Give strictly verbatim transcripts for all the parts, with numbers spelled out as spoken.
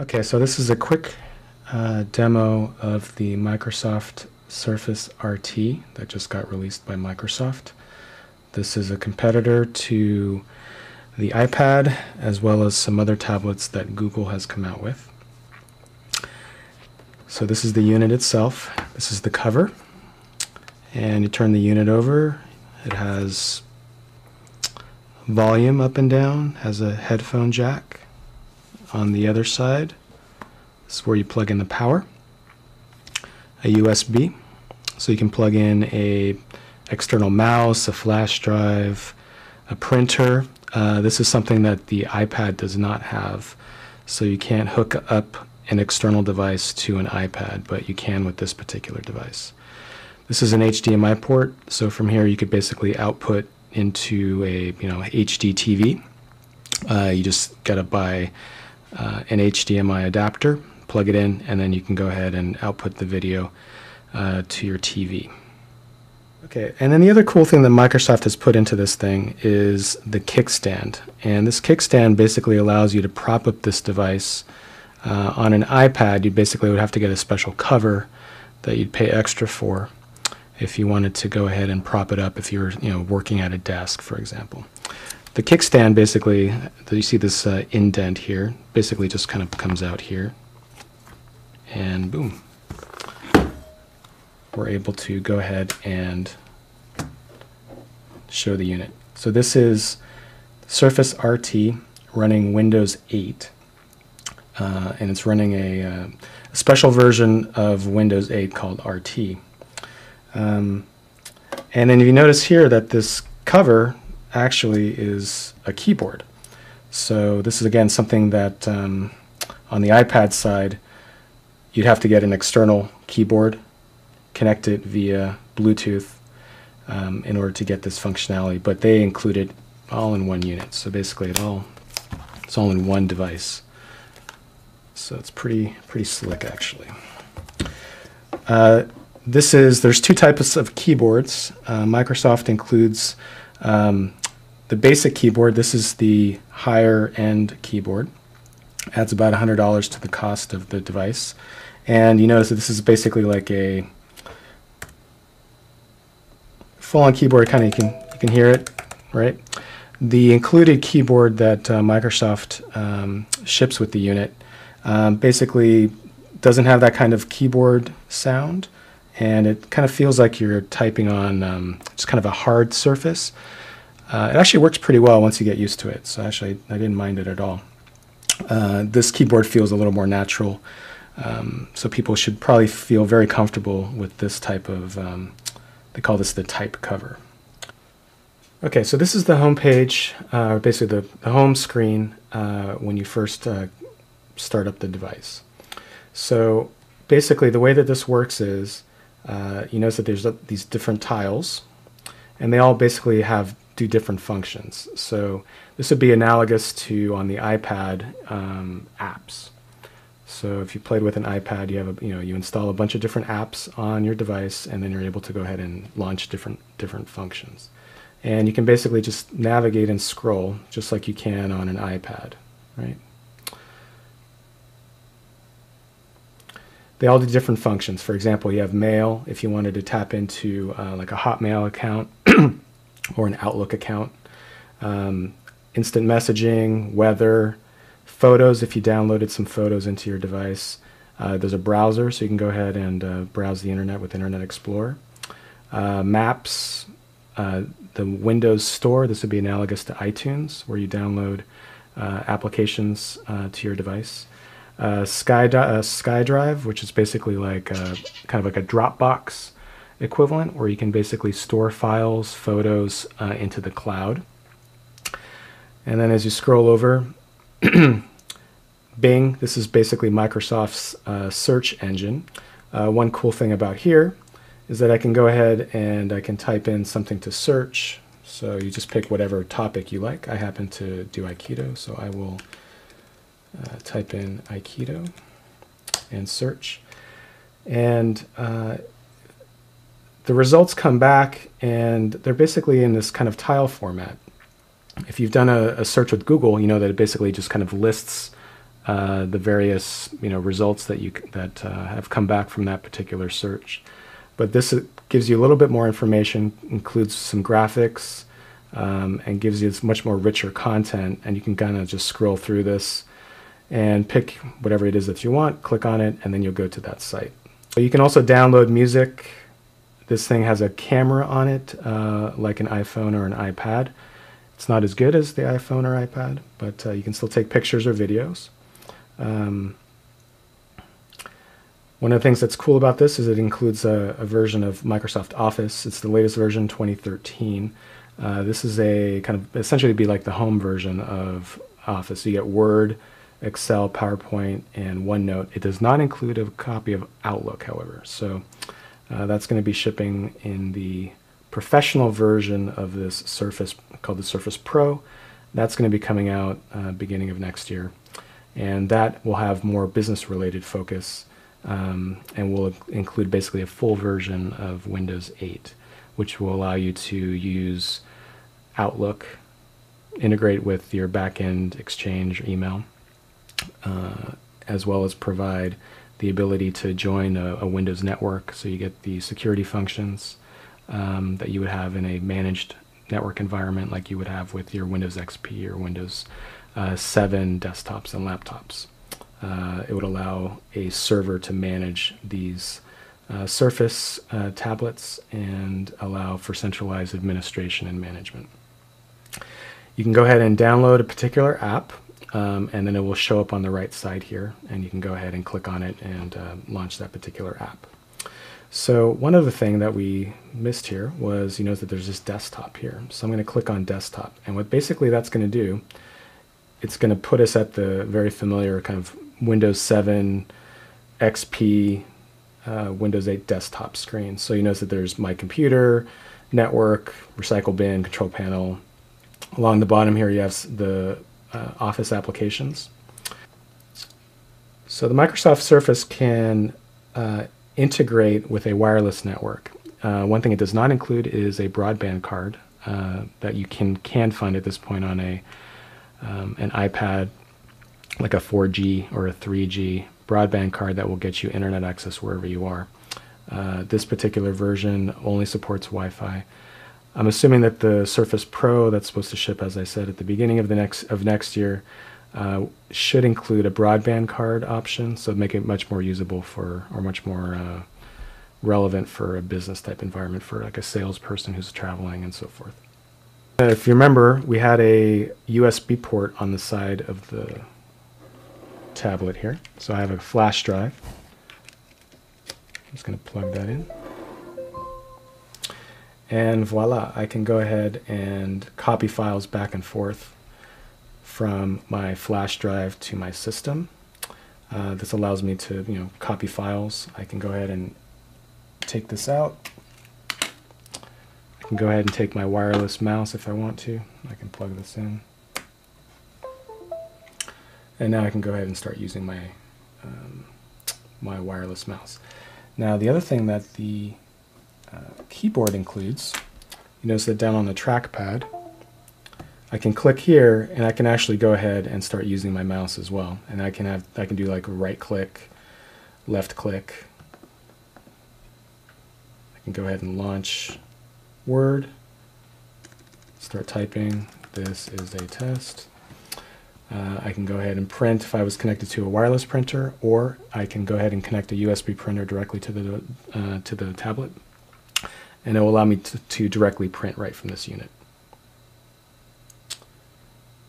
Okay, so this is a quick uh, demo of the Microsoft Surface R T that just got released by Microsoft. This is a competitor to the iPad, as well as some other tablets that Google has come out with. So this is the unit itself. This is the cover. And you turn the unit over. It has volume up and down, has a headphone jack. On the other side, this is where you plug in the power, a U S B, so you can plug in a external mouse, a flash drive, a printer. Uh, this is something that the iPad does not have, so you can't hook up an external device to an iPad, but you can with this particular device. This is an H D M I port, so from here you could basically output into a you know H D T V. Uh, you just gotta buy Uh, an H D M I adapter, plug it in, and then you can go ahead and output the video uh, to your T V. Okay, and then the other cool thing that Microsoft has put into this thing is the kickstand. And this kickstand basically allows you to prop up this device. Uh, on an iPad, you basically would have to get a special cover that you'd pay extra for if you wanted to go ahead and prop it up if you were you know, working at a desk, for example. The kickstand basically, you see this uh, indent here, basically just kind of comes out here, and boom, we're able to go ahead and show the unit. So this is Surface R T running Windows eight, uh, and it's running a, uh, a special version of Windows eight called R T. Um, and then if you notice here that this cover actually is a keyboard. So this is again something that um, on the iPad side you'd have to get an external keyboard, connect it via Bluetooth um, in order to get this functionality, but they include it all in one unit. So basically it all, it's all in one device. So it's pretty pretty slick actually. Uh, this is, there's two types of keyboards. Uh, Microsoft includes um, the basic keyboard. This is the higher end keyboard. Adds about one hundred dollars to the cost of the device. And you notice that this is basically like a full-on keyboard, kind of you can, you can hear it, right? The included keyboard that uh, Microsoft um, ships with the unit um, basically doesn't have that kind of keyboard sound, and it kind of feels like you're typing on um, just kind of a hard surface. Uh, it actually works pretty well once you get used to it, so actually I didn't mind it at all. Uh, this keyboard feels a little more natural, um, so people should probably feel very comfortable with this type of, um, they call this the type cover. Okay, so this is the home page, uh, basically the, the home screen uh, when you first uh, start up the device. So basically the way that this works is, uh, you notice that there's uh, these different tiles, and they all basically have do different functions. So this would be analogous to on the iPad um, apps. So if you played with an iPad, you have a, you know you install a bunch of different apps on your device, and then you're able to go ahead and launch different different functions. And you can basically just navigate and scroll just like you can on an iPad, right? They all do different functions. For example, you have mail. If you wanted to tap into uh, like a Hotmail account or an Outlook account, um, instant messaging, weather, photos if you downloaded some photos into your device. Uh, there's a browser, so you can go ahead and uh, browse the internet with Internet Explorer. Uh, maps, uh, the Windows Store, this would be analogous to iTunes, where you download uh, applications uh, to your device. Uh, SkyDrive, uh, SkyDrive, which is basically like a, kind of like a Dropbox equivalent, where you can basically store files, photos uh, into the cloud. And then as you scroll over, Bing, this is basically Microsoft's uh, search engine. Uh, one cool thing about here is that I can go ahead and I can type in something to search. So you just pick whatever topic you like. I happen to do Aikido, so I will Uh, type in Aikido and search, and uh, the results come back, and they're basically in this kind of tile format. If you've done a, a search with Google, you know that it basically just kind of lists uh, the various you know results that you that uh, have come back from that particular search. But this gives you a little bit more information, includes some graphics, um, and gives you much more richer content. And you can kind of just scroll through this and pick whatever it is that you want, click on it, and then you'll go to that site. So you can also download music. This thing has a camera on it, uh, like an iPhone or an iPad. It's not as good as the iPhone or iPad, but uh, you can still take pictures or videos. Um, one of the things that's cool about this is it includes a, a version of Microsoft Office. It's the latest version, twenty thirteen. Uh, this is a kind of essentially be like the home version of Office. You get Word, Excel, PowerPoint, and OneNote. It does not include a copy of Outlook, however. So uh, that's going to be shipping in the professional version of this Surface, called the Surface Pro. That's going to be coming out uh, beginning of next year. And that will have more business-related focus, um, and will include basically a full version of Windows eight, which will allow you to use Outlook, integrate with your back-end Exchange email, Uh, as well as provide the ability to join a, a Windows network, so you get the security functions um, that you would have in a managed network environment like you would have with your Windows X P or Windows uh, seven desktops and laptops. Uh, it would allow a server to manage these uh, Surface uh, tablets and allow for centralized administration and management. You can go ahead and download a particular app. Um, and then it will show up on the right side here, and you can go ahead and click on it and uh, launch that particular app. So one other thing that we missed here was you notice that there's this desktop here. So I'm going to click on desktop, and what basically that's going to do, it's going to put us at the very familiar kind of Windows seven, X P, uh, Windows eight desktop screen. So you notice that there's my computer, network, recycle bin, control panel. Along the bottom here you have the Uh, Office applications. So the Microsoft Surface can uh, integrate with a wireless network. Uh, one thing it does not include is a broadband card uh, that you can can find at this point on a um, an iPad, like a four G or a three G broadband card that will get you internet access wherever you are. Uh, this particular version only supports Wi-Fi. I'm assuming that the Surface Pro that's supposed to ship, as I said, at the beginning of the next of next year uh, should include a broadband card option, so make it much more usable for, or much more uh, relevant for a business type environment, for like a salesperson who's traveling and so forth. And if you remember, we had a U S B port on the side of the tablet here, so I have a flash drive. I'm just going to plug that in. And voila, I can go ahead and copy files back and forth from my flash drive to my system. Uh, this allows me to, you know, copy files. I can go ahead and take this out. I can go ahead and take my wireless mouse if I want to. I can plug this in. And now I can go ahead and start using my, um, my wireless mouse. Now the other thing that the Uh, keyboard includes, you notice that down on the trackpad, I can click here and I can actually go ahead and start using my mouse as well. And I can have, I can do like a right click, left click. I can go ahead and launch Word, start typing. This is a test. Uh, I can go ahead and print if I was connected to a wireless printer, or I can go ahead and connect a U S B printer directly to the uh, to the tablet. And it will allow me to, to directly print right from this unit.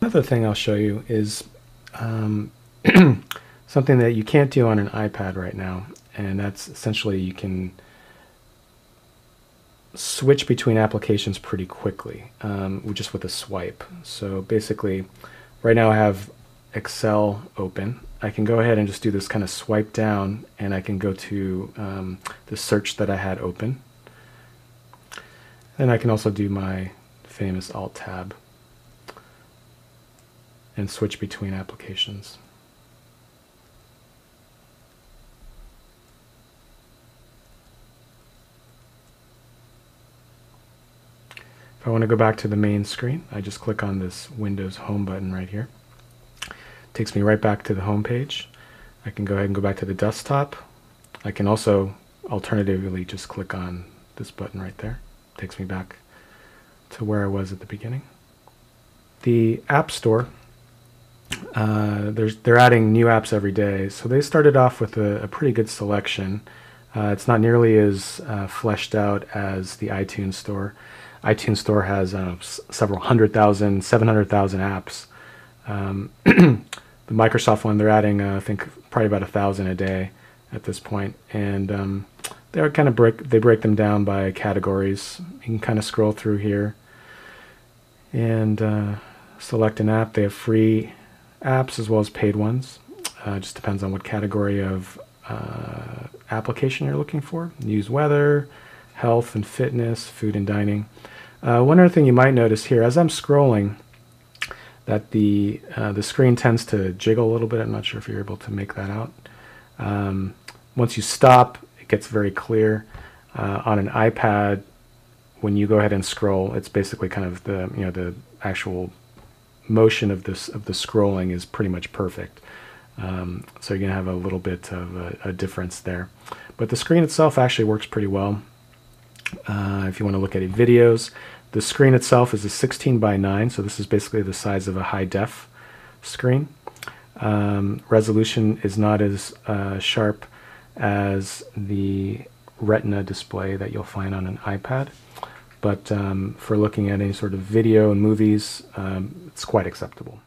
Another thing I'll show you is um, something that you can't do on an iPad right now, and that's essentially you can switch between applications pretty quickly, um, just with a swipe. So basically, right now I have Excel open. I can go ahead and just do this kind of swipe down, and I can go to um, the search that I had open. And I can also do my famous Alt-Tab and switch between applications. If I want to go back to the main screen, I just click on this Windows Home button right here. Takes me right back to the home page. I can go ahead and go back to the desktop. I can also alternatively just click on this button right there. Takes me back to where I was at the beginning. The App Store, uh, there's, they're adding new apps every day. So they started off with a, a pretty good selection. Uh, it's not nearly as uh, fleshed out as the iTunes Store. iTunes Store has uh, several hundred thousand, seven hundred thousand apps. Um, the Microsoft one, they're adding, uh, I think, probably about a thousand a day at this point, and um, they are kind of break they break them down by categories. You can kind of scroll through here and uh, select an app. They have free apps as well as paid ones. Uh, just depends on what category of uh, application you're looking for. News, weather, health and fitness, food and dining. Uh, one other thing you might notice here as I'm scrolling, that the uh, the screen tends to jiggle a little bit. I'm not sure if you're able to make that out. Um, once you stop, it gets very clear. Uh, on an iPad, when you go ahead and scroll, it's basically kind of the you know the actual motion of this of the scrolling is pretty much perfect. Um, so you're gonna have a little bit of a, a difference there, but the screen itself actually works pretty well. Uh, if you want to look at it, videos. The screen itself is a sixteen by nine, so this is basically the size of a high-def screen. Um, resolution is not as uh, sharp as the Retina display that you'll find on an iPad, but um, for looking at any sort of video and movies, um, it's quite acceptable.